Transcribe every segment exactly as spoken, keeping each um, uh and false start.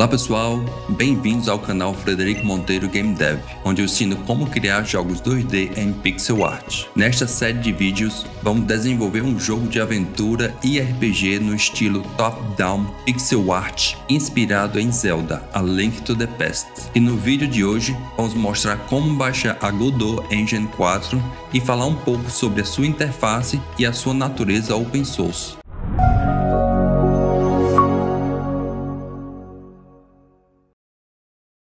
Olá pessoal, bem-vindos ao canal Frederico Monteiro GameDev, onde eu ensino como criar jogos dois D em pixel art. Nesta série de vídeos, vamos desenvolver um jogo de aventura e R P G no estilo top-down pixel art, inspirado em Zelda A Link to the Past. E no vídeo de hoje, vamos mostrar como baixar a Godot Engine quatro e falar um pouco sobre a sua interface e a sua natureza open source.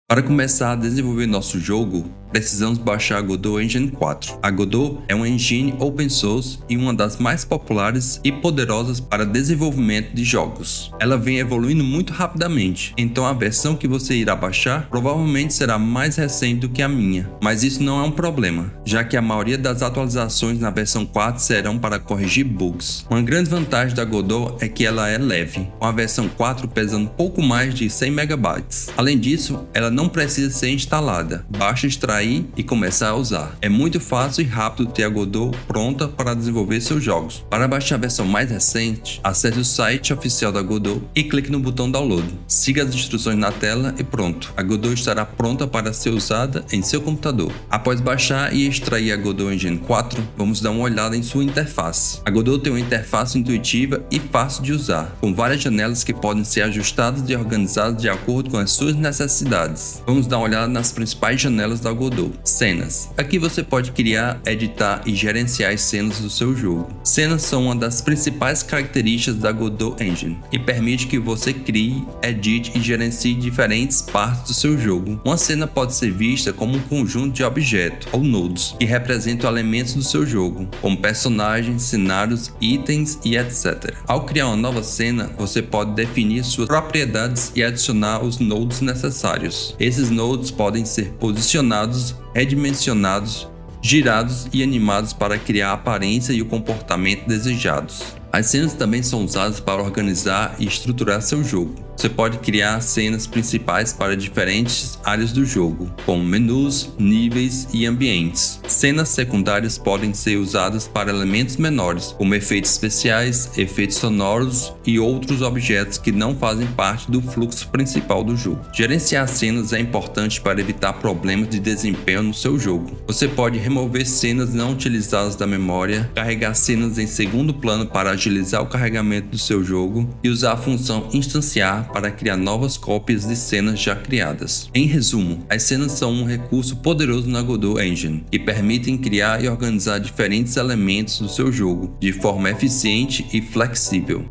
Para começar a desenvolver nosso jogo, precisamos baixar a Godot Engine quatro. A Godot é uma engine open source e uma das mais populares e poderosas para desenvolvimento de jogos. Ela vem evoluindo muito rapidamente, então a versão que você irá baixar provavelmente será mais recente do que a minha, mas isso não é um problema, já que a maioria das atualizações na versão quatro serão para corrigir bugs. Uma grande vantagem da Godot é que ela é leve, com a versão quatro pesando pouco mais de cem megabytes. Além disso, ela não precisa ser instalada, basta extrair e começar a usar. É muito fácil e rápido ter a Godot pronta para desenvolver seus jogos. Para baixar a versão mais recente, acesse o site oficial da Godot e clique no botão download. Siga as instruções na tela e pronto, a Godot estará pronta para ser usada em seu computador. Após baixar e extrair a Godot Engine quatro, vamos dar uma olhada em sua interface. A Godot tem uma interface intuitiva e fácil de usar, com várias janelas que podem ser ajustadas e organizadas de acordo com as suas necessidades. Vamos dar uma olhada nas principais janelas da Godot. Cenas. Aqui você pode criar, editar e gerenciar as cenas do seu jogo. Cenas são uma das principais características da Godot Engine e permite que você crie, edite e gerencie diferentes partes do seu jogo. Uma cena pode ser vista como um conjunto de objetos ou nodes que representam elementos do seu jogo, como personagens, cenários, itens e etcétera. Ao criar uma nova cena, você pode definir suas propriedades e adicionar os nodes necessários. Esses nodes podem ser posicionados, redimensionados, girados e animados para criar a aparência e o comportamento desejados. As cenas também são usadas para organizar e estruturar seu jogo. Você pode criar cenas principais para diferentes áreas do jogo, como menus, níveis e ambientes. Cenas secundárias podem ser usadas para elementos menores, como efeitos especiais, efeitos sonoros e outros objetos que não fazem parte do fluxo principal do jogo. Gerenciar cenas é importante para evitar problemas de desempenho no seu jogo. Você pode remover cenas não utilizadas da memória, carregar cenas em segundo plano para agilizar o carregamento do seu jogo e usar a função instanciar para criar novas cópias de cenas já criadas. Em resumo, as cenas são um recurso poderoso na Godot Engine e permitem criar e organizar diferentes elementos do seu jogo de forma eficiente e flexível.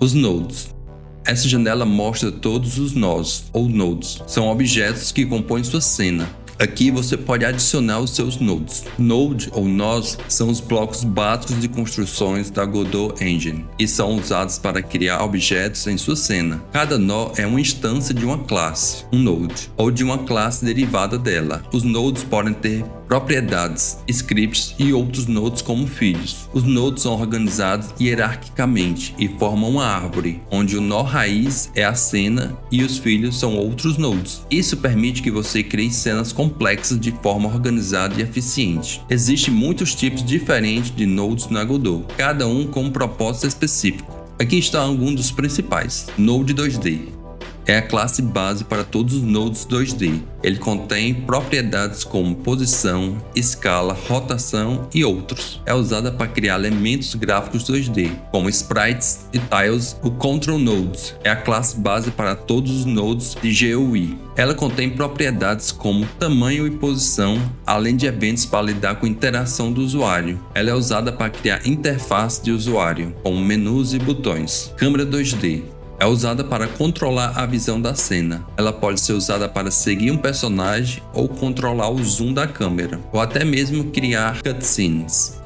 Os nodes. Essa janela mostra todos os nós ou nodes, são objetos que compõem sua cena. Aqui você pode adicionar os seus nodes. Node ou nós são os blocos básicos de construções da Godot Engine e são usados para criar objetos em sua cena. Cada nó é uma instância de uma classe, um node, ou de uma classe derivada dela. Os nodes podem ter propriedades, scripts e outros nodes como filhos. Os nodes são organizados hierarquicamente e formam uma árvore, onde o nó raiz é a cena e os filhos são outros nodes. Isso permite que você crie cenas complexas de forma organizada e eficiente. Existem muitos tipos diferentes de nodes na Godot, cada um com um propósito específico. Aqui está algum dos principais. Node dois D. É a classe base para todos os nodes dois D. Ele contém propriedades como posição, escala, rotação e outros. É usada para criar elementos gráficos dois D, como sprites e tiles. O Control Nodes é a classe base para todos os nodes de G U I. Ela contém propriedades como tamanho e posição, além de eventos para lidar com a interação do usuário. Ela é usada para criar interface de usuário, como menus e botões. Câmera dois D. É usada para controlar a visão da cena. Ela pode ser usada para seguir um personagem ou controlar o zoom da câmera, ou até mesmo criar cutscenes.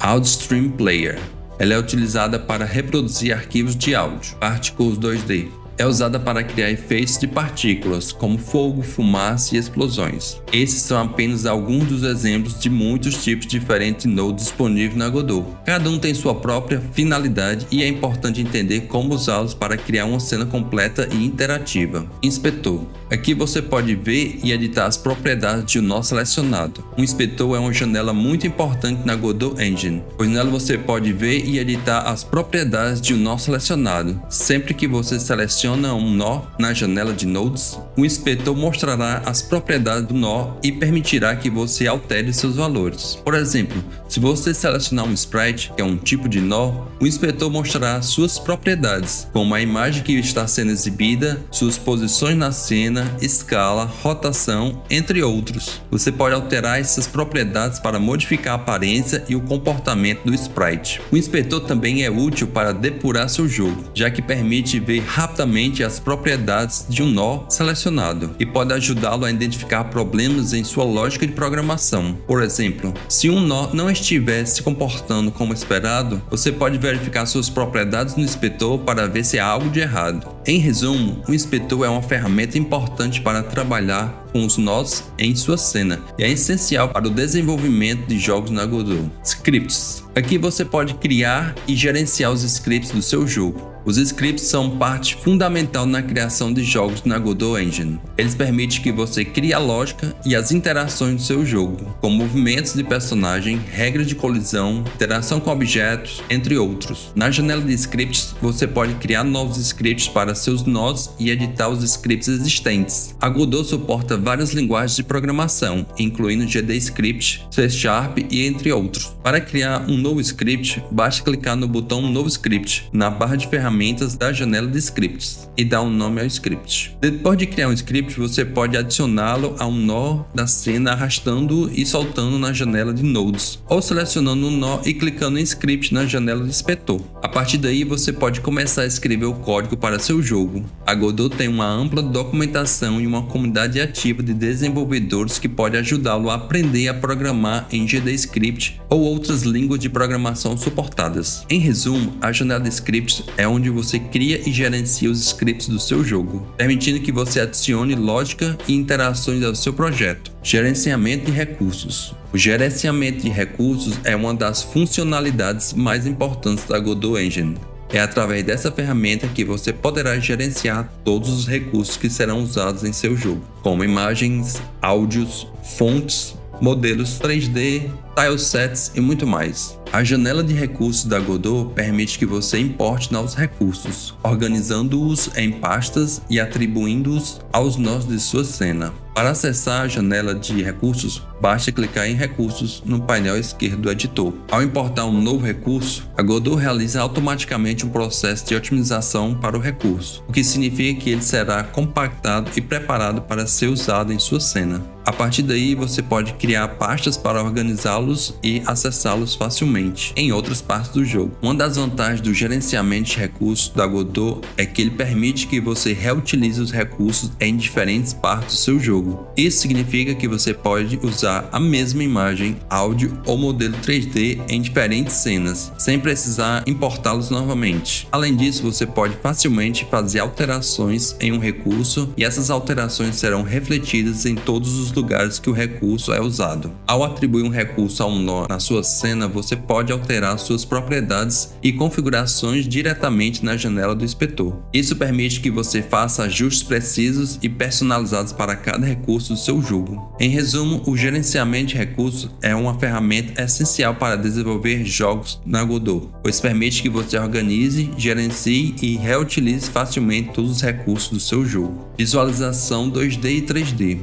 Audio Stream Player. Ela é utilizada para reproduzir arquivos de áudio. Particles dois D. É usada para criar efeitos de partículas, como fogo, fumaça e explosões. Esses são apenas alguns dos exemplos de muitos tipos diferentes de nodes disponíveis na Godot. Cada um tem sua própria finalidade e é importante entender como usá-los para criar uma cena completa e interativa. Inspetor. Aqui você pode ver e editar as propriedades de um nó selecionado. Um inspetor é uma janela muito importante na Godot Engine, pois nela você pode ver e editar as propriedades de um nó selecionado. Sempre que você seleciona adiciona um nó na janela de nodes, o inspetor mostrará as propriedades do nó e permitirá que você altere seus valores. Por exemplo, se você selecionar um sprite, que é um tipo de nó, o inspetor mostrará suas propriedades, como a imagem que está sendo exibida, suas posições na cena, escala, rotação, entre outros. Você pode alterar essas propriedades para modificar a aparência e o comportamento do sprite. O inspetor também é útil para depurar seu jogo, já que permite ver rapidamente as propriedades de um nó selecionado e pode ajudá-lo a identificar problemas em sua lógica de programação. Por exemplo, se um nó não estiver se comportando como esperado, você pode verificar suas propriedades no inspetor para ver se há algo de errado. Em resumo, o inspetor é uma ferramenta importante para trabalhar com os nós em sua cena e é essencial para o desenvolvimento de jogos na Godot. Scripts. Aqui você pode criar e gerenciar os scripts do seu jogo. Os scripts são parte fundamental na criação de jogos na Godot Engine. Eles permitem que você crie a lógica e as interações do seu jogo, como movimentos de personagem, regras de colisão, interação com objetos, entre outros. Na janela de scripts, você pode criar novos scripts para seus nós e editar os scripts existentes. A Godot suporta várias linguagens de programação, incluindo GDScript, C Sharp e entre outros. Para criar um novo script, basta clicar no botão Novo Script na barra de ferramentas da janela de scripts e dá um nome ao script. Depois de criar um script, você pode adicioná-lo a um nó da cena arrastando e soltando na janela de nodes ou selecionando um nó e clicando em script na janela de inspetor. A partir daí você pode começar a escrever o código para seu jogo. A Godot tem uma ampla documentação e uma comunidade ativa de desenvolvedores que pode ajudá-lo a aprender a programar em GDScript ou outras línguas de programação suportadas. Em resumo, a janela de scripts é onde você cria e gerencia os scripts do seu jogo, permitindo que você adicione lógica e interações ao seu projeto. Gerenciamento de recursos. O gerenciamento de recursos é uma das funcionalidades mais importantes da Godot Engine. É através dessa ferramenta que você poderá gerenciar todos os recursos que serão usados em seu jogo, como imagens, áudios, fontes, modelos três D, tilesets e muito mais. A janela de recursos da Godot permite que você importe novos recursos, organizando-os em pastas e atribuindo-os aos nós de sua cena. Para acessar a janela de recursos, basta clicar em Recursos no painel esquerdo do editor. Ao importar um novo recurso, a Godot realiza automaticamente um processo de otimização para o recurso, o que significa que ele será compactado e preparado para ser usado em sua cena. A partir daí, você pode criar pastas para organizá-los e acessá-los facilmente em outras partes do jogo. Uma das vantagens do gerenciamento de recursos da Godot é que ele permite que você reutilize os recursos em diferentes partes do seu jogo. Isso significa que você pode usar a mesma imagem, áudio ou modelo três D em diferentes cenas, sem precisar importá-los novamente. Além disso, você pode facilmente fazer alterações em um recurso e essas alterações serão refletidas em todos os lugares que o recurso é usado. Ao atribuir um recurso a um nó na sua cena, você pode alterar suas propriedades e configurações diretamente na janela do inspetor. Isso permite que você faça ajustes precisos e personalizados para cada recurso do seu jogo. Em resumo, o gerenciamento de recursos é uma ferramenta essencial para desenvolver jogos na Godot, pois permite que você organize, gerencie e reutilize facilmente todos os recursos do seu jogo. Visualização dois D e três D.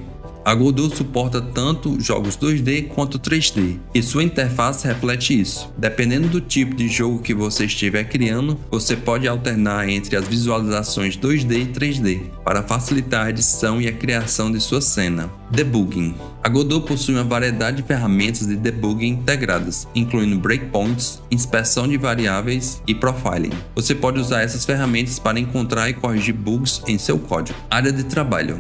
A Godot suporta tanto jogos dois D quanto três D, e sua interface reflete isso. Dependendo do tipo de jogo que você estiver criando, você pode alternar entre as visualizações dois D e três D, para facilitar a edição e a criação de sua cena. Debugging. A Godot possui uma variedade de ferramentas de debugging integradas, incluindo breakpoints, inspeção de variáveis e profiling. Você pode usar essas ferramentas para encontrar e corrigir bugs em seu código. Área de trabalho.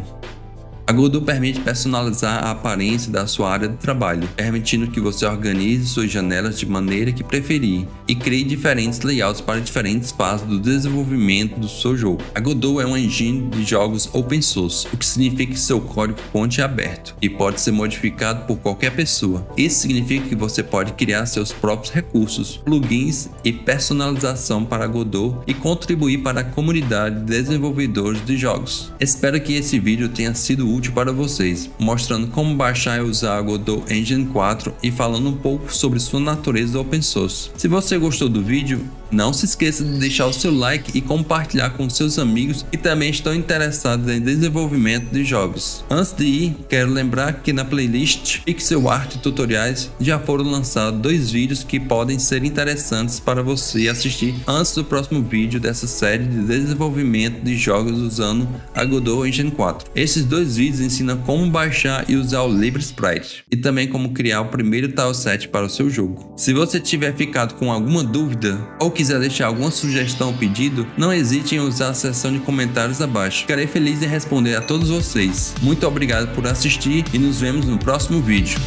A Godot permite personalizar a aparência da sua área de trabalho, permitindo que você organize suas janelas de maneira que preferir e crie diferentes layouts para diferentes fases do desenvolvimento do seu jogo. A Godot é um engine de jogos open source, o que significa que seu código-fonte é aberto e pode ser modificado por qualquer pessoa. Isso significa que você pode criar seus próprios recursos, plugins e personalização para a Godot e contribuir para a comunidade de desenvolvedores de jogos. Espero que esse vídeo tenha sido útil útil para vocês, mostrando como baixar e usar a Godot Engine quatro e falando um pouco sobre sua natureza open source. Se você gostou do vídeo, Não se esqueça de deixar o seu like e compartilhar com seus amigos que também estão interessados em desenvolvimento de jogos. Antes de ir, quero lembrar que na playlist Pixel Art Tutoriais já foram lançados dois vídeos que podem ser interessantes para você assistir antes do próximo vídeo dessa série de desenvolvimento de jogos usando a Godot Engine quatro. Esses dois vídeos ensinam como baixar e usar o LibreSprite e também como criar o primeiro tileset para o seu jogo. Se você tiver ficado com alguma dúvida ou quiser deixar alguma sugestão ou pedido, não hesite em usar a seção de comentários abaixo. Ficarei feliz em responder a todos vocês. Muito obrigado por assistir e nos vemos no próximo vídeo.